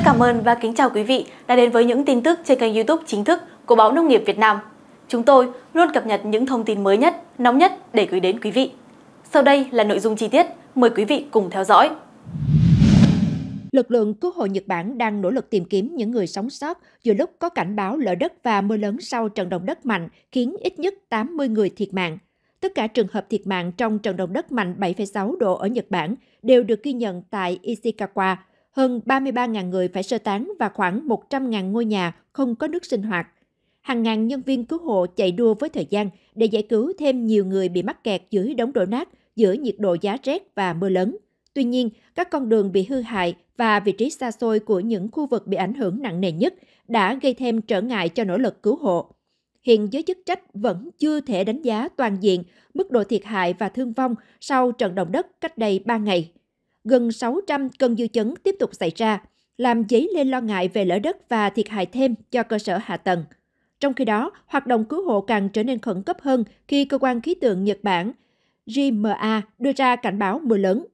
Rất cảm ơn và kính chào quý vị đã đến với những tin tức trên kênh YouTube chính thức của Báo Nông nghiệp Việt Nam. Chúng tôi luôn cập nhật những thông tin mới nhất, nóng nhất để gửi đến quý vị. Sau đây là nội dung chi tiết, mời quý vị cùng theo dõi. Lực lượng cứu hộ Nhật Bản đang nỗ lực tìm kiếm những người sống sót giữa lúc có cảnh báo lở đất và mưa lớn sau trận động đất mạnh khiến ít nhất 80 người thiệt mạng. Tất cả trường hợp thiệt mạng trong trận động đất mạnh 7,6 độ ở Nhật Bản đều được ghi nhận tại Ishikawa. Hơn 33.000 người phải sơ tán và khoảng 100.000 ngôi nhà không có nước sinh hoạt. Hàng ngàn nhân viên cứu hộ chạy đua với thời gian để giải cứu thêm nhiều người bị mắc kẹt dưới đống đổ nát giữa nhiệt độ giá rét và mưa lớn. Tuy nhiên, các con đường bị hư hại và vị trí xa xôi của những khu vực bị ảnh hưởng nặng nề nhất đã gây thêm trở ngại cho nỗ lực cứu hộ. Hiện giới chức trách vẫn chưa thể đánh giá toàn diện mức độ thiệt hại và thương vong sau trận động đất cách đây 3 ngày. Gần 600 cơn dư chấn tiếp tục xảy ra, làm dấy lên lo ngại về lở đất và thiệt hại thêm cho cơ sở hạ tầng. Trong khi đó, hoạt động cứu hộ càng trở nên khẩn cấp hơn khi Cơ quan Khí tượng Nhật Bản JMA đưa ra cảnh báo mưa lớn.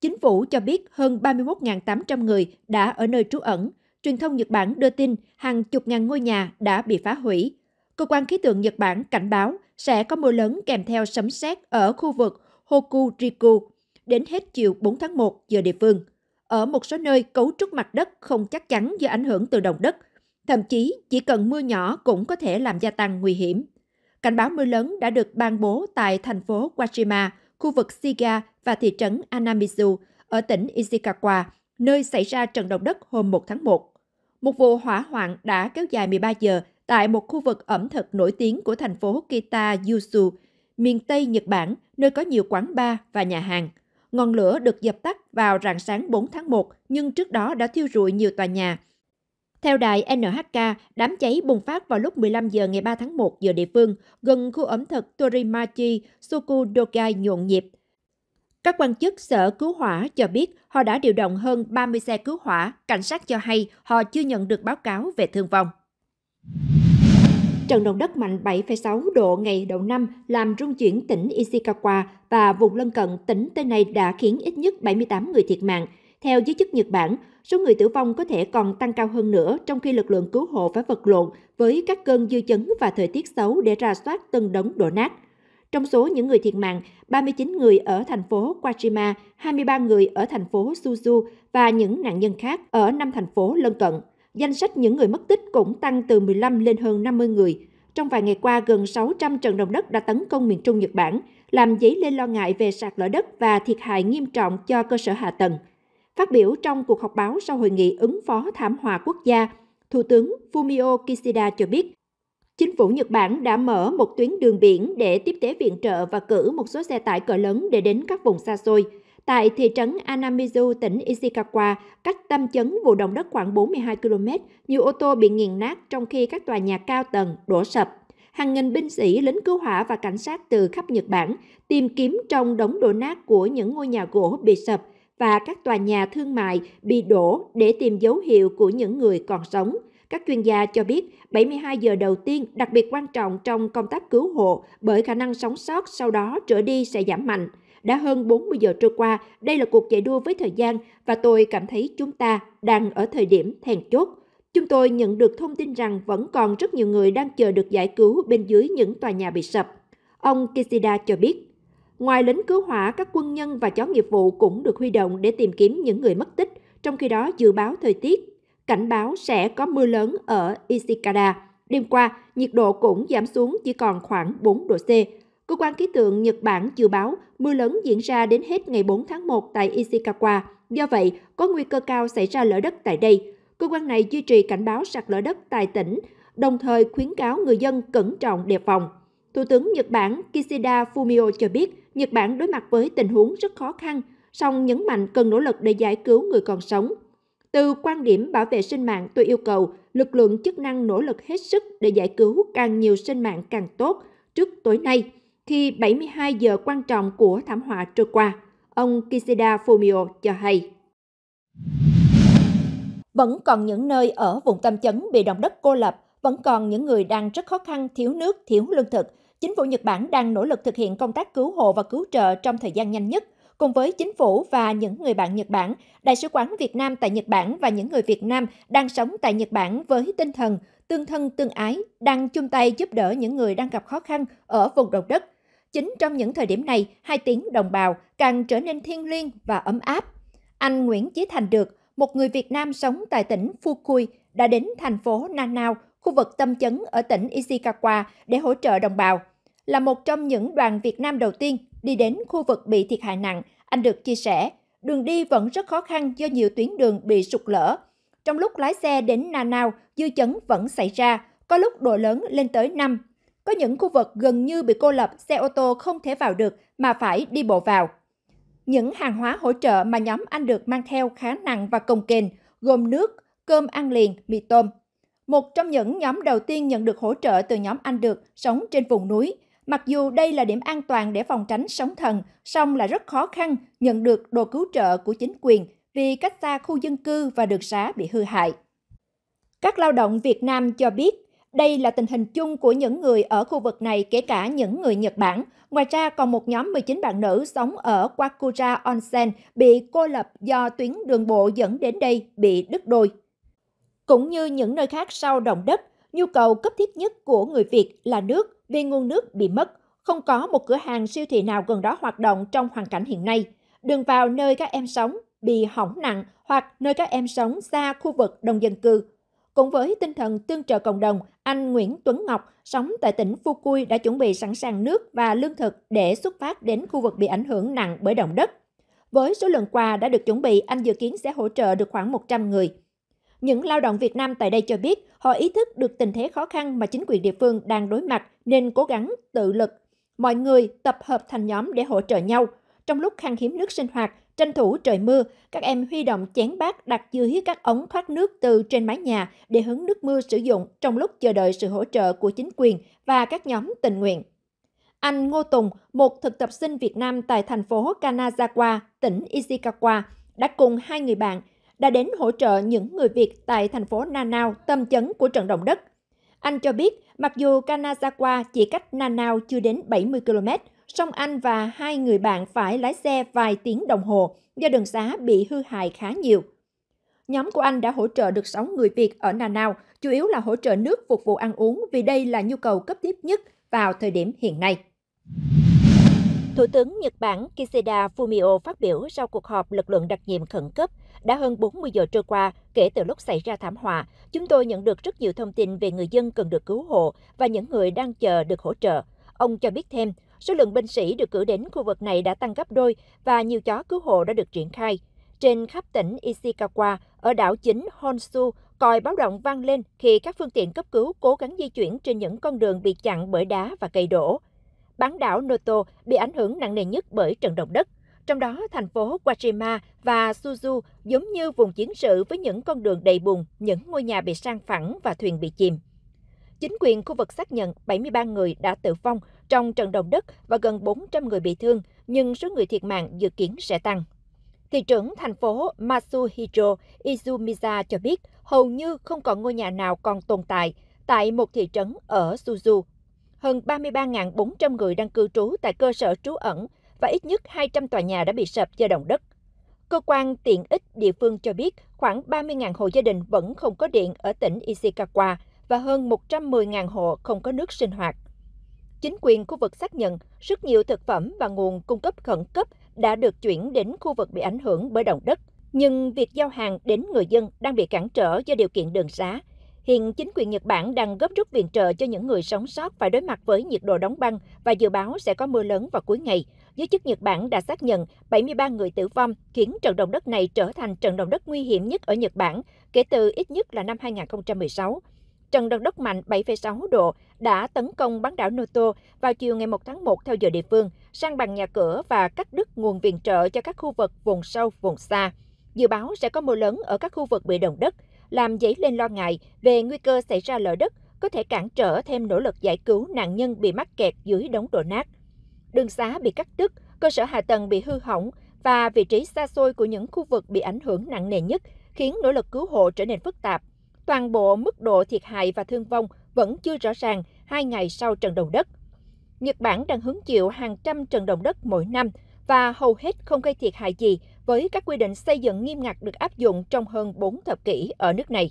Chính phủ cho biết hơn 31.800 người đã ở nơi trú ẩn. Truyền thông Nhật Bản đưa tin hàng chục ngàn ngôi nhà đã bị phá hủy. Cơ quan Khí tượng Nhật Bản cảnh báo sẽ có mưa lớn kèm theo sấm sét ở khu vực Hokuriku đến hết chiều 4 tháng 1 giờ địa phương. Ở một số nơi, cấu trúc mặt đất không chắc chắn do ảnh hưởng từ động đất. Thậm chí, chỉ cần mưa nhỏ cũng có thể làm gia tăng nguy hiểm. Cảnh báo mưa lớn đã được ban bố tại thành phố Wajima, khu vực Shiga và thị trấn Anamizu ở tỉnh Ishikawa, nơi xảy ra trận động đất hôm 1 tháng 1. Một vụ hỏa hoạn đã kéo dài 13 giờ tại một khu vực ẩm thực nổi tiếng của thành phố Kita Yusu, miền Tây Nhật Bản, nơi có nhiều quán bar và nhà hàng. Ngọn lửa được dập tắt vào rạng sáng 4 tháng 1, nhưng trước đó đã thiêu rụi nhiều tòa nhà. Theo đài NHK, đám cháy bùng phát vào lúc 15 giờ ngày 3 tháng 1 giờ địa phương, gần khu ẩm thực Torimachi Sukudoga nhộn nhịp. Các quan chức sở cứu hỏa cho biết họ đã điều động hơn 30 xe cứu hỏa. Cảnh sát cho hay họ chưa nhận được báo cáo về thương vong. Trận động đất mạnh 7,6 độ ngày đầu năm làm rung chuyển tỉnh Ishikawa và vùng lân cận tỉnh tới nay đã khiến ít nhất 78 người thiệt mạng. Theo giới chức Nhật Bản, số người tử vong có thể còn tăng cao hơn nữa trong khi lực lượng cứu hộ phải vật lộn với các cơn dư chấn và thời tiết xấu để rà soát từng đống đổ nát. Trong số những người thiệt mạng, 39 người ở thành phố Wajima, 23 người ở thành phố Suzu và những nạn nhân khác ở 5 thành phố lân cận. Danh sách những người mất tích cũng tăng từ 15 lên hơn 50 người. Trong vài ngày qua, gần 600 trận động đất đã tấn công miền Trung Nhật Bản, làm dấy lên lo ngại về sạt lở đất và thiệt hại nghiêm trọng cho cơ sở hạ tầng. Phát biểu trong cuộc họp báo sau hội nghị ứng phó thảm họa quốc gia, Thủ tướng Fumio Kishida cho biết, chính phủ Nhật Bản đã mở một tuyến đường biển để tiếp tế viện trợ và cử một số xe tải cỡ lớn để đến các vùng xa xôi. Tại thị trấn Anamizu, tỉnh Ishikawa, cách tâm chấn vụ động đất khoảng 42 km, nhiều ô tô bị nghiền nát trong khi các tòa nhà cao tầng đổ sập. Hàng nghìn binh sĩ, lính cứu hỏa và cảnh sát từ khắp Nhật Bản tìm kiếm trong đống đổ nát của những ngôi nhà gỗ bị sập và các tòa nhà thương mại bị đổ để tìm dấu hiệu của những người còn sống. Các chuyên gia cho biết 72 giờ đầu tiên đặc biệt quan trọng trong công tác cứu hộ bởi khả năng sống sót sau đó trở đi sẽ giảm mạnh. Đã hơn 40 giờ trôi qua, đây là cuộc chạy đua với thời gian và tôi cảm thấy chúng ta đang ở thời điểm then chốt. Chúng tôi nhận được thông tin rằng vẫn còn rất nhiều người đang chờ được giải cứu bên dưới những tòa nhà bị sập. Ông Kishida cho biết, ngoài lính cứu hỏa, các quân nhân và chó nghiệp vụ cũng được huy động để tìm kiếm những người mất tích. Trong khi đó, dự báo thời tiết, cảnh báo sẽ có mưa lớn ở Ishikawa. Đêm qua, nhiệt độ cũng giảm xuống chỉ còn khoảng 4 độ C. Cơ quan khí tượng Nhật Bản dự báo mưa lớn diễn ra đến hết ngày 4 tháng 1 tại Ishikawa. Do vậy, có nguy cơ cao xảy ra lở đất tại đây. Cơ quan này duy trì cảnh báo sạt lở đất tại tỉnh, đồng thời khuyến cáo người dân cẩn trọng đề phòng. Thủ tướng Nhật Bản Kishida Fumio cho biết Nhật Bản đối mặt với tình huống rất khó khăn, song nhấn mạnh cần nỗ lực để giải cứu người còn sống. Từ quan điểm bảo vệ sinh mạng, tôi yêu cầu lực lượng chức năng nỗ lực hết sức để giải cứu càng nhiều sinh mạng càng tốt trước tối nay, khi 72 giờ quan trọng của thảm họa trôi qua, ông Kishida Fumio cho hay. Vẫn còn những nơi ở vùng tâm chấn bị động đất cô lập, vẫn còn những người đang rất khó khăn, thiếu nước, thiếu lương thực. Chính phủ Nhật Bản đang nỗ lực thực hiện công tác cứu hộ và cứu trợ trong thời gian nhanh nhất. Cùng với chính phủ và những người bạn Nhật Bản, Đại sứ quán Việt Nam tại Nhật Bản và những người Việt Nam đang sống tại Nhật Bản với tinh thần tương thân tương ái đang chung tay giúp đỡ những người đang gặp khó khăn ở vùng động đất. Chính trong những thời điểm này, hai tiếng đồng bào càng trở nên thiêng liêng và ấm áp. Anh Nguyễn Chí Thành Được, một người Việt Nam sống tại tỉnh Fukui, đã đến thành phố Nanao, khu vực tâm chấn ở tỉnh Ishikawa để hỗ trợ đồng bào. Là một trong những đoàn Việt Nam đầu tiên đi đến khu vực bị thiệt hại nặng, anh Được chia sẻ, đường đi vẫn rất khó khăn do nhiều tuyến đường bị sụt lở. Trong lúc lái xe đến Nanao, dư chấn vẫn xảy ra, có lúc độ lớn lên tới 5. Có những khu vực gần như bị cô lập, xe ô tô không thể vào được mà phải đi bộ vào. Những hàng hóa hỗ trợ mà nhóm anh Được mang theo khá nặng và cồng kềnh, gồm nước, cơm ăn liền, mì tôm. Một trong những nhóm đầu tiên nhận được hỗ trợ từ nhóm anh Được sống trên vùng núi. Mặc dù đây là điểm an toàn để phòng tránh sóng thần, song là rất khó khăn nhận được đồ cứu trợ của chính quyền vì cách xa khu dân cư và đường xá bị hư hại. Các lao động Việt Nam cho biết, đây là tình hình chung của những người ở khu vực này, kể cả những người Nhật Bản. Ngoài ra, còn một nhóm 19 bạn nữ sống ở Wakura Onsen bị cô lập do tuyến đường bộ dẫn đến đây bị đứt đôi. Cũng như những nơi khác sau động đất, nhu cầu cấp thiết nhất của người Việt là nước vì nguồn nước bị mất. Không có một cửa hàng siêu thị nào gần đó hoạt động trong hoàn cảnh hiện nay. Đường vào nơi các em sống bị hỏng nặng hoặc nơi các em sống xa khu vực đông dân cư. Cũng với tinh thần tương trợ cộng đồng, anh Nguyễn Tuấn Ngọc sống tại tỉnh Fukui đã chuẩn bị sẵn sàng nước và lương thực để xuất phát đến khu vực bị ảnh hưởng nặng bởi động đất. Với số lượng quà đã được chuẩn bị, anh dự kiến sẽ hỗ trợ được khoảng 100 người. Những lao động Việt Nam tại đây cho biết họ ý thức được tình thế khó khăn mà chính quyền địa phương đang đối mặt nên cố gắng tự lực. Mọi người tập hợp thành nhóm để hỗ trợ nhau. Trong lúc khan hiếm nước sinh hoạt, tranh thủ trời mưa, các em huy động chén bát đặt dưới các ống thoát nước từ trên mái nhà để hứng nước mưa sử dụng trong lúc chờ đợi sự hỗ trợ của chính quyền và các nhóm tình nguyện. Anh Ngô Tùng, một thực tập sinh Việt Nam tại thành phố Kanazawa, tỉnh Ishikawa, đã cùng hai người bạn đã đến hỗ trợ những người Việt tại thành phố Nanao, tâm chấn của trận động đất. Anh cho biết, mặc dù Kanazawa chỉ cách Nanao chưa đến 70 km, song anh và hai người bạn phải lái xe vài tiếng đồng hồ do đường xá bị hư hại khá nhiều. Nhóm của anh đã hỗ trợ được 6 người Việt ở Nanao, chủ yếu là hỗ trợ nước phục vụ ăn uống vì đây là nhu cầu cấp thiết nhất vào thời điểm hiện nay. Thủ tướng Nhật Bản Kishida Fumio phát biểu sau cuộc họp lực lượng đặc nhiệm khẩn cấp. Đã hơn 40 giờ trôi qua kể từ lúc xảy ra thảm họa, chúng tôi nhận được rất nhiều thông tin về người dân cần được cứu hộ và những người đang chờ được hỗ trợ. Ông cho biết thêm, số lượng binh sĩ được cử đến khu vực này đã tăng gấp đôi và nhiều chó cứu hộ đã được triển khai. Trên khắp tỉnh Ishikawa, ở đảo chính Honshu, còi báo động vang lên khi các phương tiện cấp cứu cố gắng di chuyển trên những con đường bị chặn bởi đá và cây đổ. Bán đảo Noto bị ảnh hưởng nặng nề nhất bởi trận động đất. Trong đó, thành phố Wajima và Suzu giống như vùng chiến sự với những con đường đầy bùn, những ngôi nhà bị san phẳng và thuyền bị chìm. Chính quyền khu vực xác nhận 73 người đã tử vong trong trận động đất và gần 400 người bị thương, nhưng số người thiệt mạng dự kiến sẽ tăng. Thị trưởng thành phố Masuhiro Izumisa cho biết hầu như không còn ngôi nhà nào còn tồn tại một thị trấn ở Suzu. Hơn 33.400 người đang cư trú tại cơ sở trú ẩn, và ít nhất 200 tòa nhà đã bị sập do động đất. Cơ quan tiện ích địa phương cho biết khoảng 30.000 hộ gia đình vẫn không có điện ở tỉnh Ishikawa và hơn 110.000 hộ không có nước sinh hoạt. Chính quyền khu vực xác nhận rất nhiều thực phẩm và nguồn cung cấp khẩn cấp đã được chuyển đến khu vực bị ảnh hưởng bởi động đất. Nhưng việc giao hàng đến người dân đang bị cản trở do điều kiện đường xá. Hiện chính quyền Nhật Bản đang gấp rút viện trợ cho những người sống sót phải đối mặt với nhiệt độ đóng băng và dự báo sẽ có mưa lớn vào cuối ngày. Giới chức Nhật Bản đã xác nhận 73 người tử vong, khiến trận động đất này trở thành trận động đất nguy hiểm nhất ở Nhật Bản kể từ ít nhất là năm 2016. Trận động đất mạnh 7,6 độ đã tấn công bán đảo Noto vào chiều ngày 1 tháng 1 theo giờ địa phương, san bằng nhà cửa và cắt đứt nguồn viện trợ cho các khu vực vùng sâu, vùng xa. Dự báo sẽ có mưa lớn ở các khu vực bị động đất, làm dấy lên lo ngại về nguy cơ xảy ra lở đất có thể cản trở thêm nỗ lực giải cứu nạn nhân bị mắc kẹt dưới đống đổ nát. Đường xá bị cắt đứt, cơ sở hạ tầng bị hư hỏng và vị trí xa xôi của những khu vực bị ảnh hưởng nặng nề nhất khiến nỗ lực cứu hộ trở nên phức tạp. Toàn bộ mức độ thiệt hại và thương vong vẫn chưa rõ ràng 2 ngày sau trận động đất. Nhật Bản đang hứng chịu hàng trăm trận động đất mỗi năm và hầu hết không gây thiệt hại gì với các quy định xây dựng nghiêm ngặt được áp dụng trong hơn 4 thập kỷ ở nước này.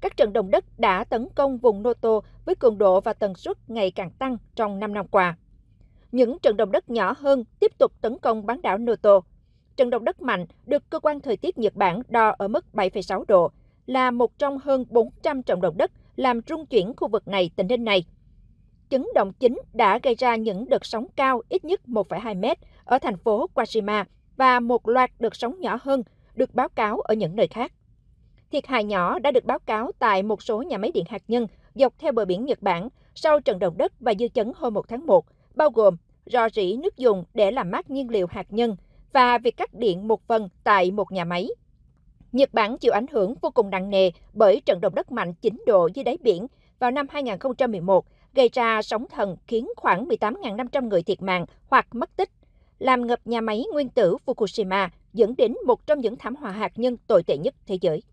Các trận động đất đã tấn công vùng Noto với cường độ và tần suất ngày càng tăng trong 5 năm qua. Những trận động đất nhỏ hơn tiếp tục tấn công bán đảo Noto. Trận động đất mạnh được cơ quan thời tiết Nhật Bản đo ở mức 7,6 độ, là một trong hơn 400 trận động đất làm rung chuyển khu vực này tính đến nay. Chấn động chính đã gây ra những đợt sóng cao ít nhất 1,2 mét ở thành phố Kushima và một loạt đợt sóng nhỏ hơn được báo cáo ở những nơi khác. Thiệt hại nhỏ đã được báo cáo tại một số nhà máy điện hạt nhân dọc theo bờ biển Nhật Bản sau trận động đất và dư chấn hôm 1 tháng 1, bao gồm rò rỉ nước dùng để làm mát nhiên liệu hạt nhân và việc cắt điện một phần tại một nhà máy. Nhật Bản chịu ảnh hưởng vô cùng nặng nề bởi trận động đất mạnh 9 độ dưới đáy biển vào năm 2011, gây ra sóng thần khiến khoảng 18.500 người thiệt mạng hoặc mất tích, làm ngập nhà máy nguyên tử Fukushima, dẫn đến một trong những thảm họa hạt nhân tồi tệ nhất thế giới.